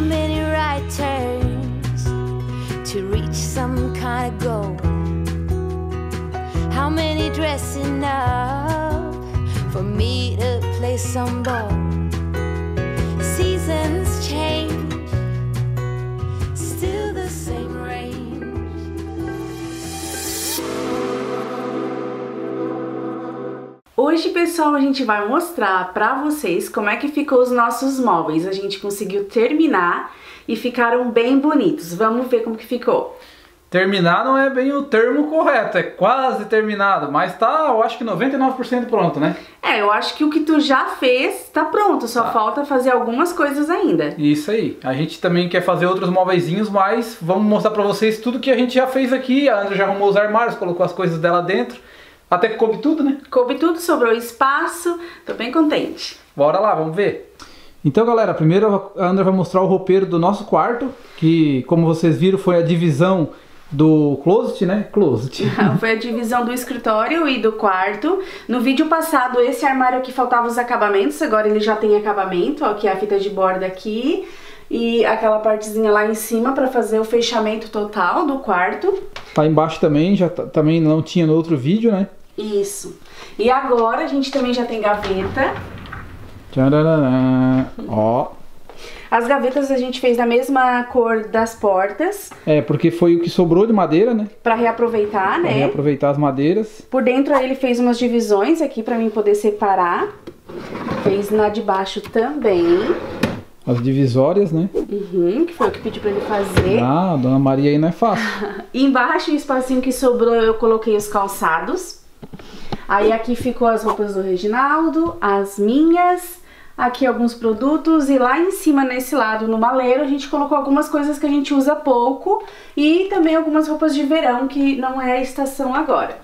many right turns to reach some kind of goal? How many dressing up for me to play some ball? Seasons change, still the same rain. Hoje, pessoal, a gente vai mostrar pra vocês como é que ficou os nossos móveis. A gente conseguiu terminar e ficaram bem bonitos. Vamos ver como que ficou. Terminar não é bem o termo correto, é quase terminado, mas tá, eu acho que 99% pronto, né? É, eu acho que o que tu já fez tá pronto, só falta fazer algumas coisas ainda. Isso aí. A gente também quer fazer outros móveizinhos, mas vamos mostrar pra vocês tudo que a gente já fez aqui. A Andrea já arrumou os armários, colocou as coisas dela dentro. Até que coube tudo, né? Coube tudo, sobrou espaço, tô bem contente. Bora lá, vamos ver. Então, galera, primeiro a Andrea vai mostrar o roupeiro do nosso quarto, que, como vocês viram, foi a divisão do closet, né? Closet. Foi a divisão do escritório e do quarto. No vídeo passado, esse armário aqui faltava os acabamentos, agora ele já tem acabamento, ó, que é a fita de borda aqui, e aquela partezinha lá em cima para fazer o fechamento total do quarto. Tá embaixo também, já também não tinha no outro vídeo, né? Isso. E agora a gente também já tem gaveta. Tcharará. Ó. As gavetas a gente fez da mesma cor das portas. É, porque foi o que sobrou de madeira, né? Pra reaproveitar, né? Pra reaproveitar as madeiras. Por dentro ele fez umas divisões aqui pra mim poder separar. Fez na de baixo também. As divisórias, né? Uhum, que foi o que pedi pra ele fazer. Ah, a Dona Maria aí não é fácil. Embaixo, o espacinho que sobrou, eu coloquei os calçados. Aí aqui ficou as roupas do Reginaldo, as minhas, aqui alguns produtos e lá em cima, nesse lado, no maleiro, a gente colocou algumas coisas que a gente usa pouco e também algumas roupas de verão, que não é a estação agora.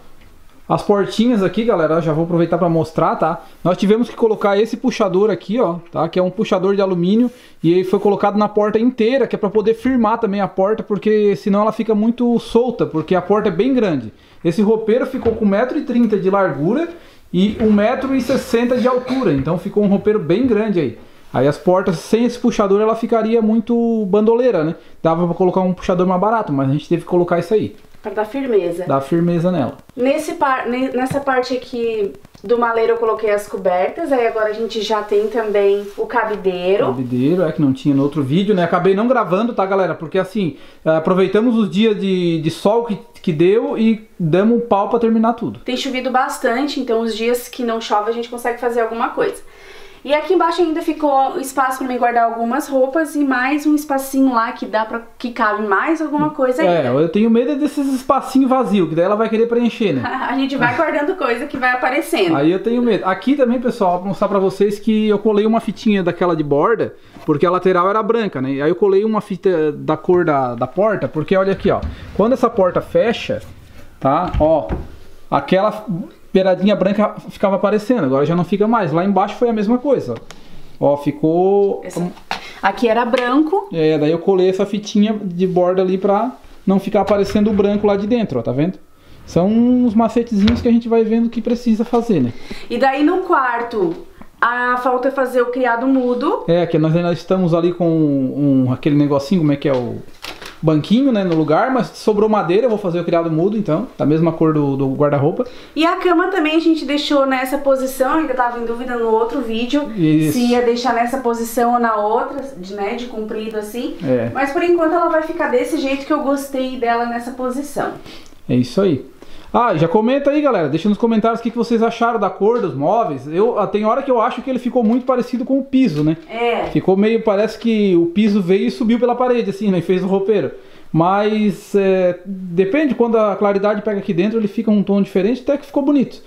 As portinhas aqui, galera, já vou aproveitar para mostrar, tá? Nós tivemos que colocar esse puxador aqui, ó, tá? Que é um puxador de alumínio e ele foi colocado na porta inteira, que é para poder firmar também a porta, porque senão ela fica muito solta, porque a porta é bem grande. Esse roupeiro ficou com 1,30 m de largura e 1,60 m de altura, então ficou um roupeiro bem grande aí. Aí as portas, sem esse puxador, ela ficaria muito bandoleira, né? Dava para colocar um puxador mais barato, mas a gente teve que colocar isso aí. Pra dar firmeza. Dá firmeza nela. Nessa parte aqui do maleiro eu coloquei as cobertas, aí agora a gente já tem também o cabideiro. O cabideiro, é que não tinha no outro vídeo, né? Acabei não gravando, tá, galera? Porque assim, aproveitamos os dias de sol que deu e damos um pau pra terminar tudo. Tem chovido bastante, então os dias que não chove a gente consegue fazer alguma coisa. E aqui embaixo ainda ficou espaço pra mim guardar algumas roupas e mais um espacinho lá que dá pra que cabe mais alguma coisa ainda. É, eu tenho medo desses espacinhos vazios, que daí ela vai querer preencher, né? A gente vai guardando coisa que vai aparecendo. Aí eu tenho medo. Aqui também, pessoal, vou mostrar pra vocês que eu colei uma fitinha daquela de borda, porque a lateral era branca, né? Aí eu colei uma fita da cor da porta, porque olha aqui, ó. Quando essa porta fecha, tá? Ó, aquela beiradinha branca ficava aparecendo, agora já não fica mais. Lá embaixo foi a mesma coisa. Ó, ficou... Essa... Aqui era branco. É, daí eu colei essa fitinha de borda ali pra não ficar aparecendo o branco lá de dentro, ó, tá vendo? São uns macetezinhos que a gente vai vendo que precisa fazer, né? E daí no quarto, a falta é fazer o criado mudo. É, que nós ainda estamos ali com aquele negocinho, como é que é o... banquinho, né, no lugar, mas sobrou madeira, eu vou fazer o criado mudo, então, da mesma cor do guarda-roupa. E a cama também a gente deixou nessa posição, ainda tava em dúvida no outro vídeo, isso, se ia deixar nessa posição ou na outra, né, de comprido assim, é, mas por enquanto ela vai ficar desse jeito que eu gostei dela nessa posição. É isso aí. Ah, já comenta aí, galera, deixa nos comentários o que vocês acharam da cor dos móveis. Tem hora que eu acho que ele ficou muito parecido com o piso, né? É. Ficou meio, parece que o piso veio e subiu pela parede, assim, né? E fez o roupeiro. Mas, depende, quando a claridade pega aqui dentro, ele fica um tom diferente, até que ficou bonito.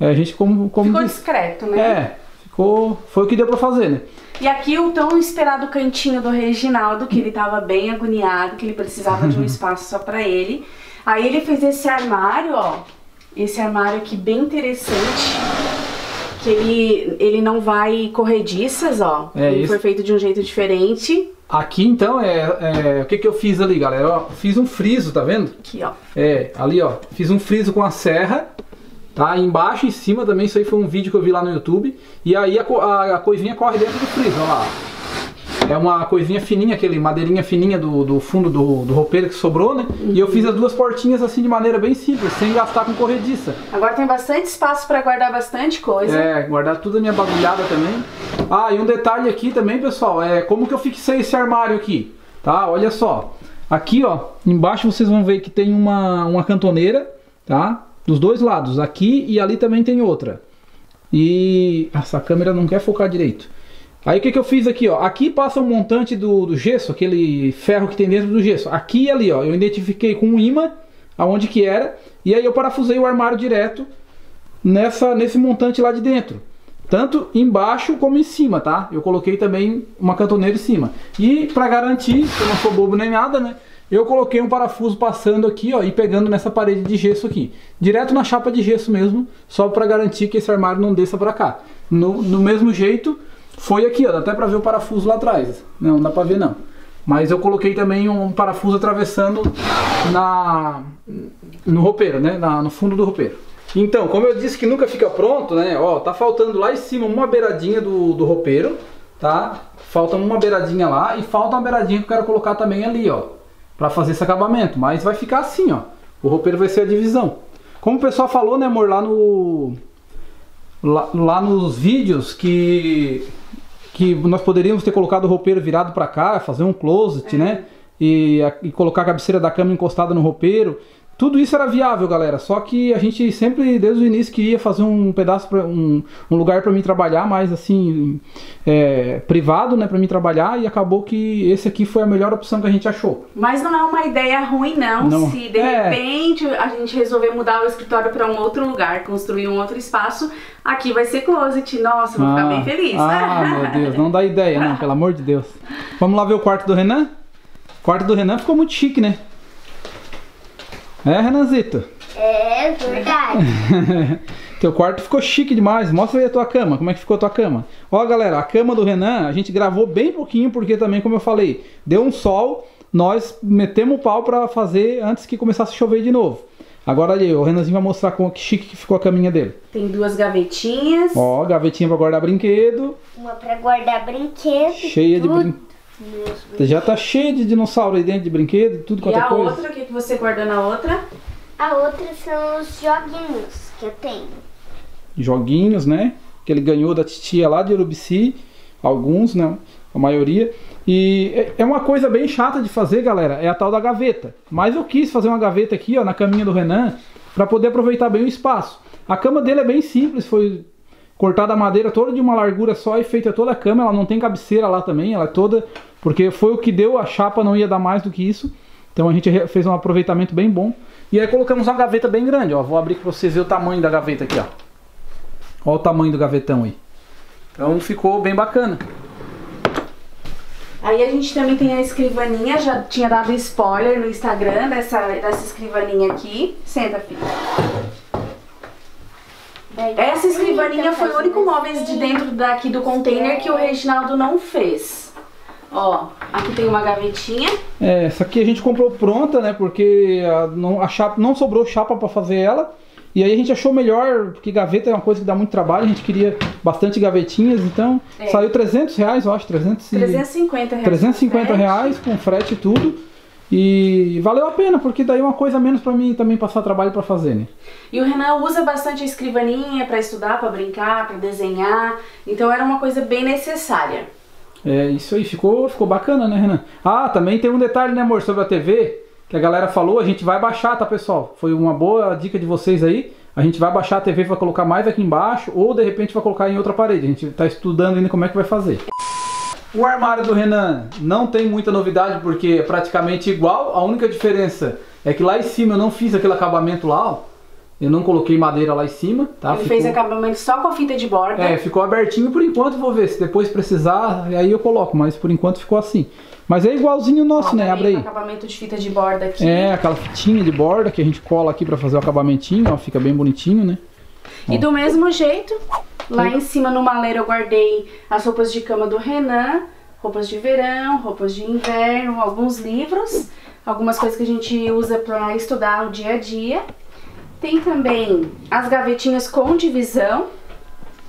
É, a gente, como ficou discreto, né? É, ficou, foi o que deu pra fazer, né? E aqui o tão esperado cantinho do Reginaldo, que ele tava bem agoniado, que ele precisava de um espaço só pra ele. Aí ele fez esse armário, ó, esse armário aqui bem interessante, que ele não vai corrediças, ó, ele foi feito de um jeito diferente. Aqui então o que eu fiz ali, galera, ó, fiz um friso, tá vendo? Aqui, ó. É, ali, ó, fiz um friso com a serra, tá, embaixo e em cima também, isso aí foi um vídeo que eu vi lá no YouTube, e aí a coisinha corre dentro do friso, ó lá, ó. É uma coisinha fininha, aquele madeirinha fininha do fundo do roupeiro que sobrou, né? Uhum. E eu fiz as duas portinhas assim de maneira bem simples, sem gastar com corrediça. Agora tem bastante espaço para guardar bastante coisa. É, guardar tudo a minha bagulhada também. Ah, e um detalhe aqui também, pessoal, é como que eu fixei esse armário aqui, tá? Olha só. Aqui, ó, embaixo vocês vão ver que tem uma cantoneira, tá? Dos dois lados, aqui e ali também tem outra. E essa câmera não quer focar direito. Aí o que eu fiz aqui, ó? Aqui passa um montante do gesso, aquele ferro que tem dentro do gesso. Aqui e ali, ó, eu identifiquei com um imã aonde que era. E aí eu parafusei o armário direto nesse montante lá de dentro. Tanto embaixo como em cima, tá? Eu coloquei também uma cantoneira em cima. E pra garantir, que eu não sou bobo nem nada, né? Eu coloquei um parafuso passando aqui, ó, e pegando nessa parede de gesso aqui. Direto na chapa de gesso mesmo, só pra garantir que esse armário não desça pra cá. No mesmo jeito... Foi aqui, ó, dá até pra ver o parafuso lá atrás. Não, não dá pra ver não. Mas eu coloquei também um parafuso atravessando no roupeiro, né? No fundo do roupeiro. Então, como eu disse que nunca fica pronto, né? Ó, tá faltando lá em cima uma beiradinha do roupeiro, tá? Falta uma beiradinha lá e falta uma beiradinha que eu quero colocar também ali, ó. Pra fazer esse acabamento. Mas vai ficar assim, ó. O roupeiro vai ser a divisão. Como o pessoal falou, né, amor, lá nos vídeos que nós poderíamos ter colocado o roupeiro virado para cá, fazer um closet, né? E colocar a cabeceira da cama encostada no roupeiro. Tudo isso era viável, galera. Só que a gente sempre, desde o início, queria fazer um pedaço, um lugar para mim trabalhar, mais assim, privado, né? Para mim trabalhar. E acabou que esse aqui foi a melhor opção que a gente achou. Mas não é uma ideia ruim, não. Se de repente a gente resolver mudar o escritório para um outro lugar, construir um outro espaço, aqui vai ser closet. Nossa, vou ficar bem feliz. Ah, meu Deus. Não dá ideia, não. Pelo amor de Deus. Vamos lá ver o quarto do Renan? O quarto do Renan ficou muito chique, né? É, Renanzito? É, verdade. Teu quarto ficou chique demais. Mostra aí a tua cama, como é que ficou a tua cama. Ó, galera, a cama do Renan, a gente gravou bem pouquinho, porque também, como eu falei, deu um sol, nós metemos o pau pra fazer antes que começasse a chover de novo. Agora ali, o Renanzinho vai mostrar como que chique que ficou a caminha dele. Tem duas gavetinhas. Ó, gavetinha pra guardar brinquedo. Uma pra guardar brinquedo. Cheia de brinquedo. Já tá cheio de dinossauro aí dentro de brinquedo, tudo quanto é coisa. E a outra, o que você guardou na outra? A outra são os joguinhos que eu tenho. Joguinhos, né? Que ele ganhou da titia lá de Urubici. Alguns, né? A maioria. E é uma coisa bem chata de fazer, galera. É a tal da gaveta. Mas eu quis fazer uma gaveta aqui, ó, na caminha do Renan, pra poder aproveitar bem o espaço. A cama dele é bem simples, foi... cortada a madeira toda de uma largura só e feita toda a cama. Ela não tem cabeceira lá também, ela é toda... Porque foi o que deu, a chapa não ia dar mais do que isso. Então a gente fez um aproveitamento bem bom. E aí colocamos uma gaveta bem grande, ó. Vou abrir para vocês verem o tamanho da gaveta aqui, ó. Olha o tamanho do gavetão aí. Então ficou bem bacana. Aí a gente também tem a escrivaninha, já tinha dado spoiler no Instagram dessa escrivaninha aqui. Senta, filha. Essa escrivaninha foi o único móvel de dentro daqui do container que o Reginaldo não fez. Ó, aqui tem uma gavetinha. É, essa aqui a gente comprou pronta, né? Porque não sobrou chapa pra fazer ela. E aí a gente achou melhor, porque gaveta é uma coisa que dá muito trabalho. A gente queria bastante gavetinhas, então saiu R$300, eu acho, 350 reais. R$350 com frete e tudo. E valeu a pena, porque daí uma coisa a menos pra mim também passar trabalho pra fazer, né? E o Renan usa bastante a escrivaninha pra estudar, pra brincar, pra desenhar. Então era uma coisa bem necessária. É, isso aí. Ficou bacana, né, Renan? Ah, também tem um detalhe, né, amor, sobre a TV, que a galera falou. A gente vai baixar, tá, pessoal? Foi uma boa dica de vocês aí. A gente vai baixar a TV, vai colocar mais aqui embaixo, ou de repente vai colocar em outra parede. A gente tá estudando ainda como é que vai fazer. O armário do Renan não tem muita novidade, porque é praticamente igual. A única diferença é que lá em cima eu não fiz aquele acabamento lá, ó. Eu não coloquei madeira lá em cima, tá? Ele fez acabamento só com a fita de borda. É, ficou abertinho por enquanto, vou ver. Se depois precisar, aí eu coloco, mas por enquanto ficou assim. Mas é igualzinho o nosso, ó, né? Abre aí. Acabamento de fita de borda aqui. É, aquela fitinha de borda que a gente cola aqui pra fazer o acabamentinho, ó. Fica bem bonitinho, né? Ó. E do mesmo jeito... Lá em cima no maleiro eu guardei as roupas de cama do Renan, roupas de verão, roupas de inverno, alguns livros, algumas coisas que a gente usa para estudar o dia a dia. Tem também as gavetinhas com divisão,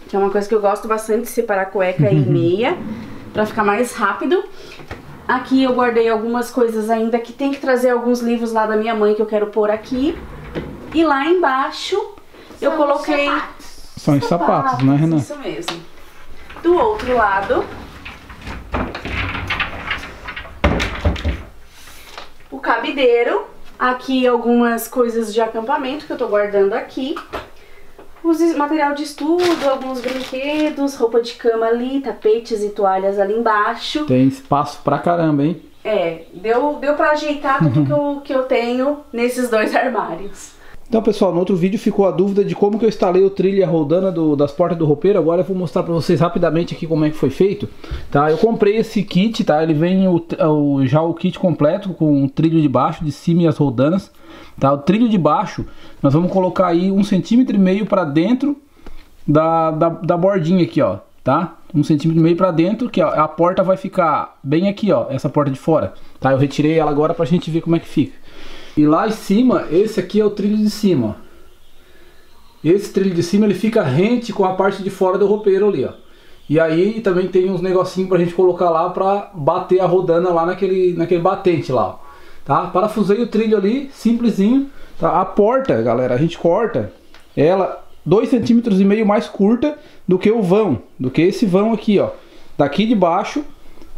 que é uma coisa que eu gosto bastante, de separar cueca e meia, para ficar mais rápido. Aqui eu guardei algumas coisas ainda que tem que trazer alguns livros lá da minha mãe que eu quero pôr aqui. E lá embaixo eu coloquei... São os sapatos, né, Renan? Isso mesmo. Do outro lado, o cabideiro. Aqui algumas coisas de acampamento que eu tô guardando aqui. Os material de estudo, alguns brinquedos, roupa de cama ali, tapetes e toalhas ali embaixo. Tem espaço pra caramba, hein? É, deu pra ajeitar tudo que eu tenho nesses dois armários. Então, pessoal, no outro vídeo ficou a dúvida de como que eu instalei o trilha rodana das portas do roupeiro. Agora eu vou mostrar pra vocês rapidamente aqui como é que foi feito, tá? Eu comprei esse kit, tá? Ele vem já o kit completo com o trilho de baixo, de cima e as rodanas. Tá, o trilho de baixo nós vamos colocar aí 1,5 cm para dentro da bordinha aqui, ó, tá? 1,5 cm para dentro, que ó, a porta vai ficar bem aqui, ó, essa porta de fora, tá? Eu retirei ela agora pra gente ver como é que fica. E lá em cima, esse aqui é o trilho de cima, ó. Esse trilho de cima, ele fica rente com a parte de fora do roupeiro ali, ó. E aí também tem uns negocinhos pra gente colocar lá pra bater a rodana lá naquele batente lá, ó. Tá? Parafusei o trilho ali, simplesinho, tá? A porta, galera, a gente corta ela 2,5 cm mais curta do que o vão, do que esse vão aqui, ó. Daqui de baixo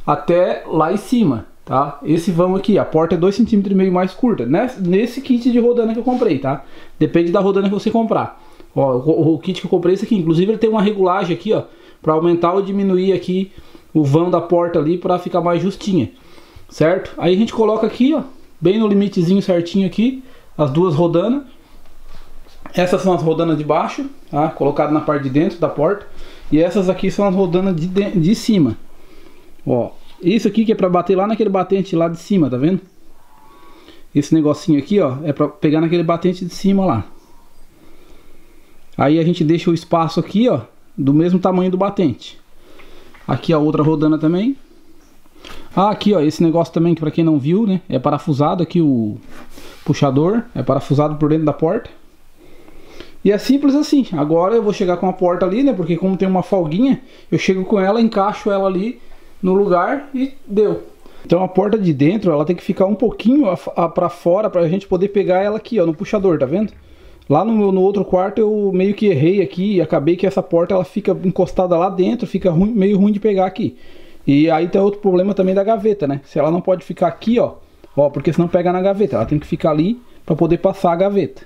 até lá em cima, tá? Esse vão aqui, a porta é 2,5 cm mais curta, nesse kit de rodana que eu comprei, tá? Depende da rodana que você comprar. Ó, o kit que eu comprei é esse aqui, inclusive ele tem uma regulagem aqui, ó, para aumentar ou diminuir aqui o vão da porta ali para ficar mais justinha, certo? Aí a gente coloca aqui, ó, bem no limitezinho certinho aqui, as duas rodanas. Essas são as rodanas de baixo, tá? Colocado na parte de dentro da porta. E essas aqui são as rodanas de cima. Ó, isso aqui que é pra bater lá naquele batente lá de cima, tá vendo? Esse negocinho aqui, ó, é pra pegar naquele batente de cima lá. Aí a gente deixa o espaço aqui, ó, do mesmo tamanho do batente. Aqui a outra rodana também. Ah, aqui ó, esse negócio também que pra quem não viu, né, é parafusado aqui o puxador, é parafusado por dentro da porta. E é simples assim. Agora eu vou chegar com a porta ali, né, porque como tem uma folguinha, eu chego com ela, encaixo ela ali no lugar e deu. Então a porta de dentro, ela tem que ficar um pouquinho pra fora pra gente poder pegar ela aqui ó, no puxador, tá vendo? Lá no outro quarto eu meio que errei aqui e acabei que essa porta ela fica encostada lá dentro, fica ruim, meio ruim de pegar aqui. E aí tem outro problema também da gaveta, né? Se ela não pode ficar aqui, ó, ó, porque senão pega na gaveta. Ela tem que ficar ali para poder passar a gaveta.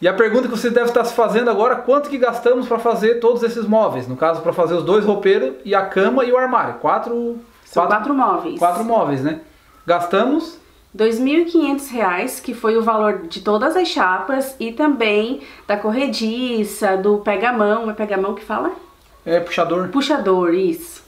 E a pergunta que você deve estar se fazendo agora, quanto que gastamos para fazer todos esses móveis? No caso, para fazer os dois roupeiros e a cama e o armário. São quatro móveis. Quatro móveis, né? Gastamos... R$2.500, que foi o valor de todas as chapas e também da corrediça, do pega-mão. É pega-mão que fala? É, puxador. Puxador, isso.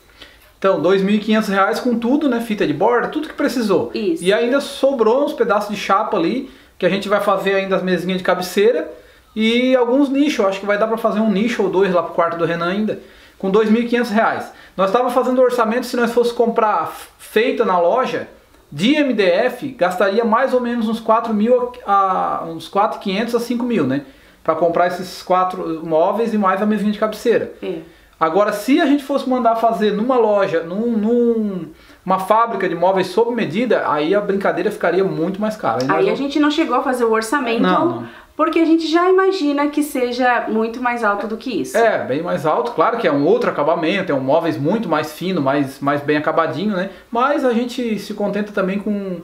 Então, R$2.500 com tudo, né? Fita de borda, tudo que precisou. Isso. E ainda sobrou uns pedaços de chapa ali, que a gente vai fazer ainda as mesinhas de cabeceira e alguns nichos. Acho que vai dar pra fazer um nicho ou dois lá pro quarto do Renan ainda, com R$2.500. Nós estávamos fazendo orçamento, se nós fosse comprar feita na loja... de MDF, gastaria mais ou menos uns R$4.500 a R$5.000, né? Para comprar esses quatro móveis e mais a mesinha de cabeceira. É. Agora, se a gente fosse mandar fazer numa loja, numa fábrica de móveis sob medida, aí a brincadeira ficaria muito mais cara. Aí a gente não chegou a fazer o orçamento, não. Porque a gente já imagina que seja muito mais alto do que isso. É, bem mais alto. Claro que é um outro acabamento, é um móveis muito mais fino, mais bem acabadinho, né? Mas a gente se contenta também com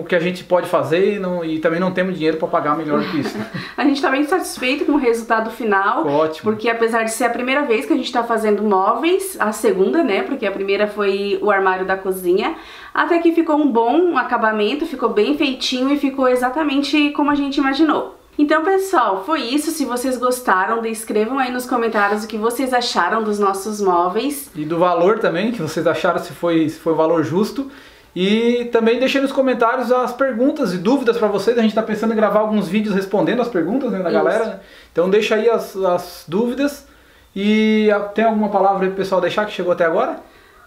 o que a gente pode fazer e também não temos dinheiro para pagar melhor do que isso. A gente tá bem satisfeito com o resultado final. Ótimo. Porque apesar de ser a primeira vez que a gente tá fazendo móveis, a segunda, né, porque a primeira foi o armário da cozinha, até que ficou um bom acabamento, ficou bem feitinho e ficou exatamente como a gente imaginou. Então, pessoal, foi isso. Se vocês gostaram, escrevam aí nos comentários o que vocês acharam dos nossos móveis. E do valor também, que vocês acharam, se foi o valor justo. E também deixei nos comentários as perguntas e dúvidas para vocês. A gente está pensando em gravar alguns vídeos respondendo as perguntas, né, da galera. Então deixa aí as dúvidas. E tem alguma palavra aí pro pessoal deixar que chegou até agora?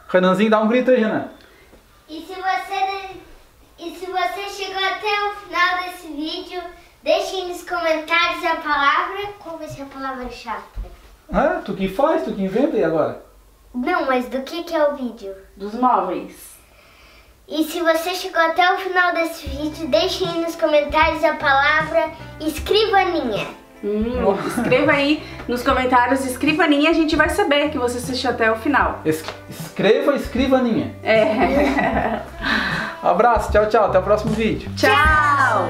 Renanzinho, dá um grito aí, Renan. E se você chegou até o final desse vídeo, deixem nos comentários a palavra. Qual vai ser a palavra-chave? Ah, tu que faz, tu que inventa e agora? Não, mas do que é o vídeo? Dos móveis. E se você chegou até o final desse vídeo, deixe aí nos comentários a palavra escrivaninha. Escreva aí nos comentários escrivaninha, a gente vai saber que você assistiu até o final. Escreva escrivaninha. É. Abraço, tchau, tchau. Até o próximo vídeo. Tchau.